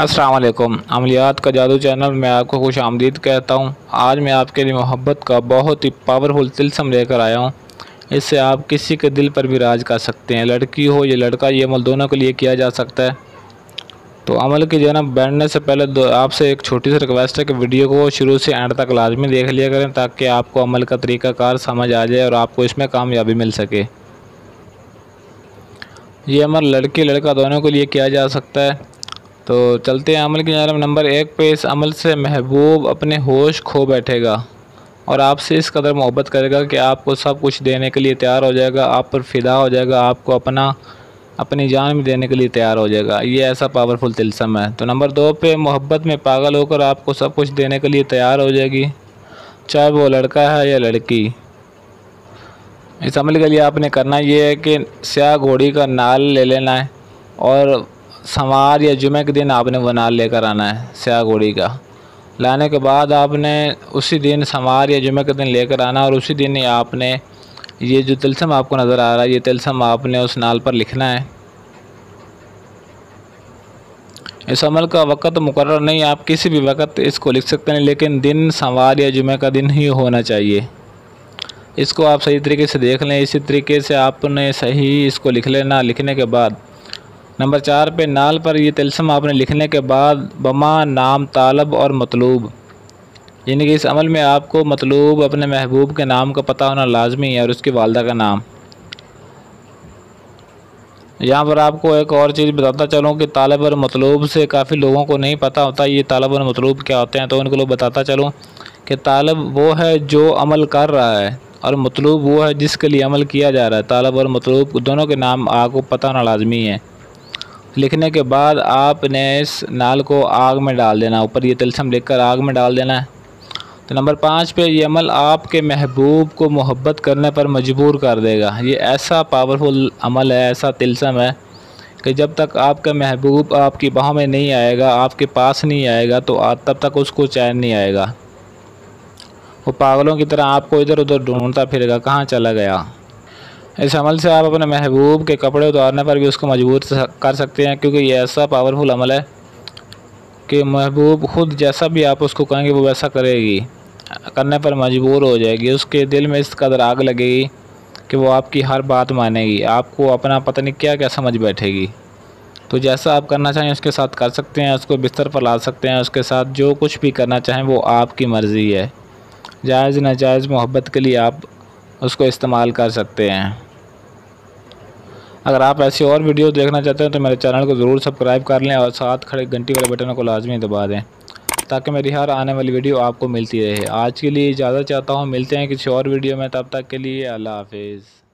अस्सलाम वालेकुम, अमलियात का जादू चैनल में आपको खुश आमदीद कहता हूँ। आज मैं आपके लिए मोहब्बत का बहुत ही पावरफुल तिलस्म लेकर आया हूँ। इससे आप किसी के दिल पर भी राज कर सकते हैं। लड़की हो या लड़का, ये अमल दोनों के लिए किया जा सकता है। तो अमल की जानब बैठने से पहले आपसे एक छोटी सी रिक्वेस्ट है कि वीडियो को शुरू से एंड तक लाजमी देख लिया करें, ताकि आपको अमल का तरीक़ाकार समझ आ जाए और आपको इसमें कामयाबी मिल सके। ये अमल लड़की लड़का दोनों के लिए किया जा सकता है। तो चलते हैं अमल की जानब। नंबर 1 पे, इस अमल से महबूब अपने होश खो बैठेगा और आपसे इस कदर मोहब्बत करेगा कि आपको सब कुछ देने के लिए तैयार हो जाएगा, आप पर फिदा हो जाएगा, आपको अपनी जान भी देने के लिए तैयार हो जाएगा। ये ऐसा पावरफुल तिलस्म है। तो नंबर 2 पे, मोहब्बत में पागल होकर आपको सब कुछ देने के लिए तैयार हो जाएगी, चाहे वो लड़का है या लड़की। इस अमल के लिए आपने करना ये है कि स्याह घोड़ी का नाल ले लेना है और सोमवार या जुमे के दिन आपने वो नाल लेकर आना है। स्याह घोड़ी का लाने के बाद आपने उसी दिन सोमवार या जुमे के दिन लेकर आना और उसी दिन आपने ये जो तिलस्म आपको नज़र आ रहा है, ये तिलस्म आपने उस नाल पर लिखना है। इस अमल का वक़्त मुकर्रर नहीं, आप किसी भी वक़्त इसको लिख सकते हैं, लेकिन दिन सोमवार या जुमे का दिन ही होना चाहिए। इसको आप सही तरीके से देख लें, इसी तरीके से आपने सही इसको लिख लेना। लिखने के बाद नंबर 4 पे, नाल पर ये तिलस्म आपने लिखने के बाद बमा नाम तालब और मतलूब, यानी कि इस अमल में आपको मतलूब अपने महबूब के नाम का पता होना लाजमी है और उसकी वालदा का नाम। यहाँ पर आपको एक और चीज़ बताता चलूँ कि तालब और मतलूब से काफ़ी लोगों को नहीं पता होता ये तालब और मतलूब क्या होते हैं। तो उनको लोग बताता चलूँ कि तालब वो है जो अमल कर रहा है और मतलूब वो है जिसके लिए अमल किया जा रहा है। तालब और मतलूब दोनों के नाम आपको पता होना लाजमी है। लिखने के बाद आपने इस नाल को आग में डाल देना, ऊपर ये तिलस्म लिखकर आग में डाल देना है। तो नंबर 5 पे, ये अमल आपके महबूब को मोहब्बत करने पर मजबूर कर देगा। ये ऐसा पावरफुल अमल है, ऐसा तिलस्म है कि जब तक आपका महबूब आपकी बाहों में नहीं आएगा, आपके पास नहीं आएगा, तो तब तक उसको चैन नहीं आएगा। वो पागलों की तरह आपको इधर उधर ढूंढता फिरेगा, कहाँ चला गया। इस अमल से आप अपने महबूब के कपड़े उतारने पर भी उसको मजबूर कर सकते हैं, क्योंकि ये ऐसा पावरफुल अमल है कि महबूब खुद जैसा भी आप उसको कहेंगे वो वैसा करेगी, करने पर मजबूर हो जाएगी। उसके दिल में इस कदर आग लगेगी कि वो आपकी हर बात मानेगी, आपको अपना पता नहीं क्या क्या समझ बैठेगी। तो जैसा आप करना चाहें उसके साथ कर सकते हैं, उसको बिस्तर पर ला सकते हैं, उसके साथ जो कुछ भी करना चाहें वो आपकी मर्ज़ी है। जायज़ नाजायज़ मोहब्बत के लिए आप उसको इस्तेमाल कर सकते हैं। अगर आप ऐसी और वीडियो देखना चाहते हैं तो मेरे चैनल को ज़रूर सब्सक्राइब कर लें और साथ खड़े घंटी वाले बटन को लाजमी दबा दें, ताकि मेरी हर आने वाली वीडियो आपको मिलती रहे। आज के लिए इजाज़त चाहता हूँ, मिलते हैं किसी और वीडियो में। तब तक के लिए अल्लाह हाफिज़।